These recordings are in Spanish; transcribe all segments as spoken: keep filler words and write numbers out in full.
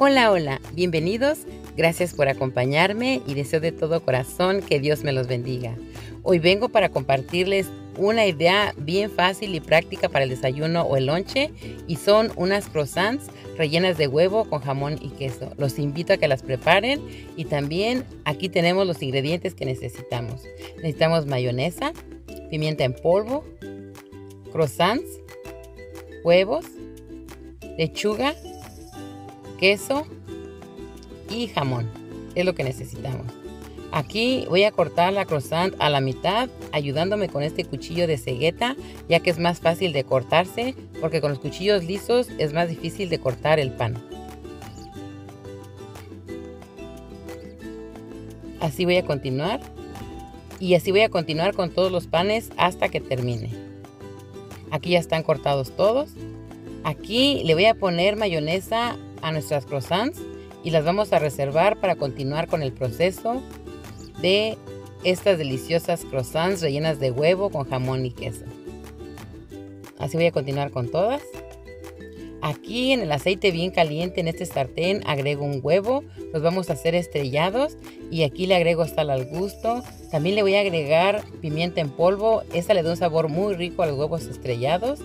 Hola, hola, bienvenidos, gracias por acompañarme y deseo de todo corazón que Dios me los bendiga. Hoy vengo para compartirles una idea bien fácil y práctica para el desayuno o el lonche y son unas croissants rellenas de huevo con jamón y queso. Los invito a que las preparen y también aquí tenemos los ingredientes que necesitamos. Necesitamos mayonesa, pimienta en polvo, croissants, huevos, lechuga, queso y jamón. Es lo que necesitamos. Aquí voy a cortar la croissant a la mitad ayudándome con este cuchillo de cegueta, ya que es más fácil de cortarse porque con los cuchillos lisos es más difícil de cortar el pan. Así voy a continuar y así voy a continuar con todos los panes hasta que termine. Aquí ya están cortados todos. Aquí le voy a poner mayonesa a nuestras croissants y las vamos a reservar para continuar con el proceso de estas deliciosas croissants rellenas de huevo con jamón y queso. Así voy a continuar con todas. Aquí en el aceite bien caliente en este sartén agrego un huevo, los vamos a hacer estrellados y aquí le agrego sal al gusto. También le voy a agregar pimienta en polvo, esta le da un sabor muy rico a los huevos estrellados.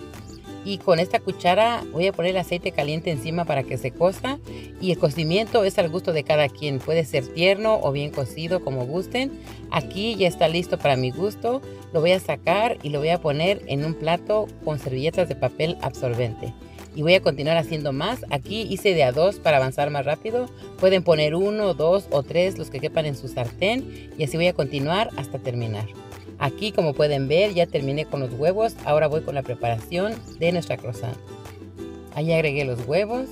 Y con esta cuchara voy a poner el aceite caliente encima para que se cosa. Y el cocimiento es al gusto de cada quien. Puede ser tierno o bien cocido como gusten. Aquí ya está listo para mi gusto. Lo voy a sacar y lo voy a poner en un plato con servilletas de papel absorbente. Y voy a continuar haciendo más. Aquí hice de a dos para avanzar más rápido. Pueden poner uno, dos o tres, los que quepan en su sartén. Y así voy a continuar hasta terminar. Aquí, como pueden ver, ya terminé con los huevos. Ahora voy con la preparación de nuestra croissant. Ahí agregué los huevos.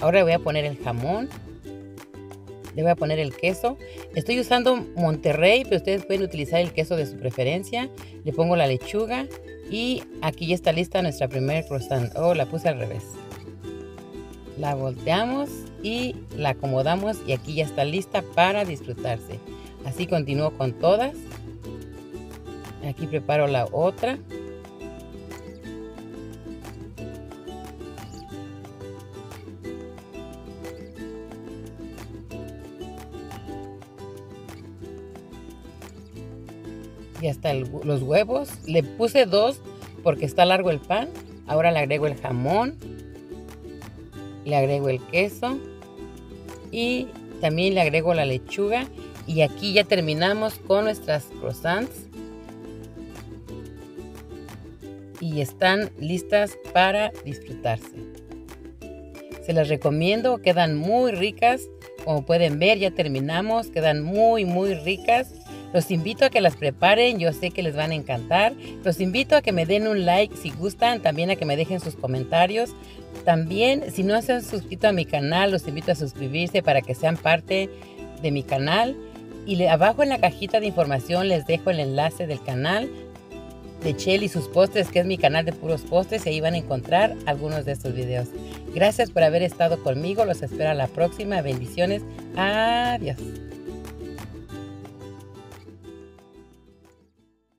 Ahora voy a poner el jamón. Le voy a poner el queso. Estoy usando Monterrey, pero ustedes pueden utilizar el queso de su preferencia. Le pongo la lechuga. Y aquí ya está lista nuestra primera croissant. Oh, la puse al revés. La volteamos y la acomodamos. Y aquí ya está lista para disfrutarse. Así continúo con todas. Aquí preparo la otra. Ya están los huevos. Le puse dos porque está largo el pan. Ahora le agrego el jamón. Le agrego el queso. Y también le agrego la lechuga. Y aquí ya terminamos con nuestras croissants. Y están listas para disfrutarse. Se las recomiendo, quedan muy ricas. Como pueden ver, ya terminamos, quedan muy muy ricas. Los invito a que las preparen, yo sé que les van a encantar. Los invito a que me den un like si gustan, también a que me dejen sus comentarios. También, si no se han suscrito a mi canal, los invito a suscribirse para que sean parte de mi canal. Y le, abajo en la cajita de información les dejo el enlace del canal de Cheli y sus postres, que es mi canal de puros postres, y ahí van a encontrar algunos de estos videos. Gracias por haber estado conmigo, los espero a la próxima, bendiciones, adiós.